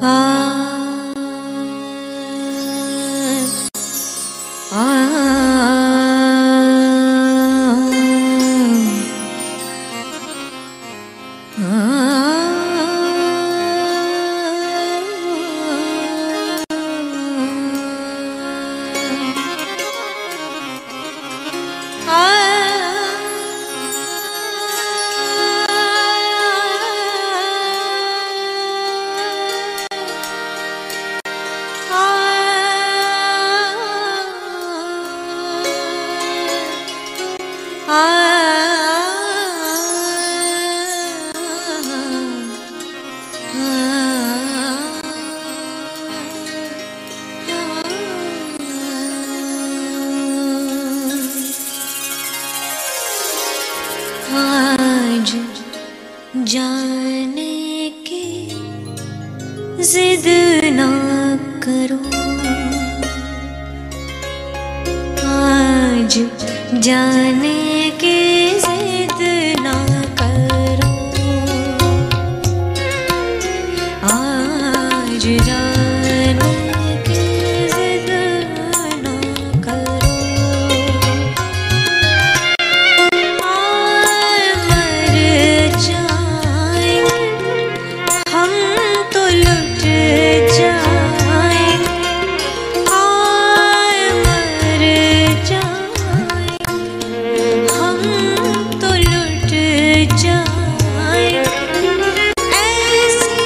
आज जाने की जिद ना करो, आज जाने की जिद ना करो, आज जाने की जिद ना करो। मर जाएंगे हम तो लुट जाएंगे, मर जाएंगे हम तो लुट जाएंगे। ऐसी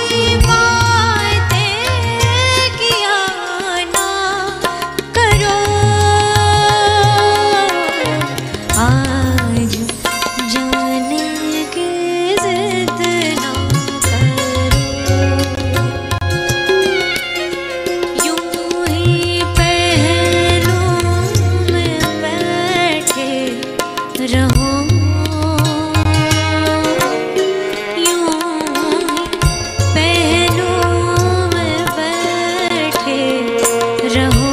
बातें किया ना करो, आज जाने की जिद ना करो। यूं ही पहलू में बैठे रहो, यूं ही पहलू में बैठे रहो।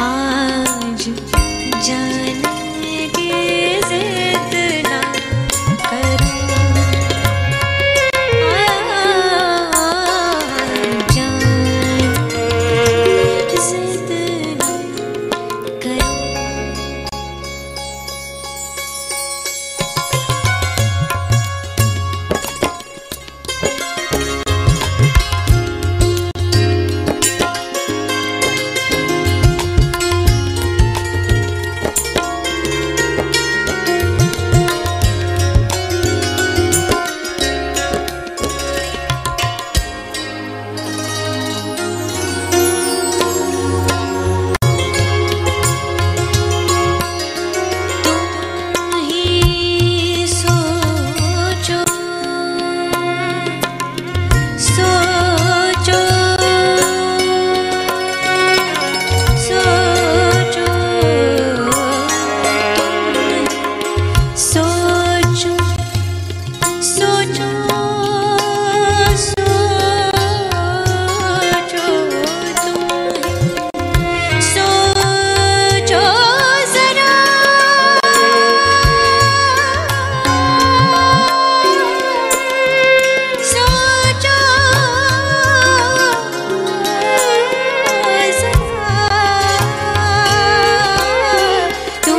आज जाने की जिद ना करो, आज जाने की जिद ना करो। तुम ही सोचो, सोचो, सोचो, सोचो, सोचो, सोचो, तुम सोचो जरा, सोचो जरा, तुम सोचो जरा, क्यों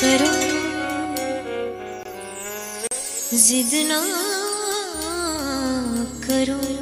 करो, जिद ना करो।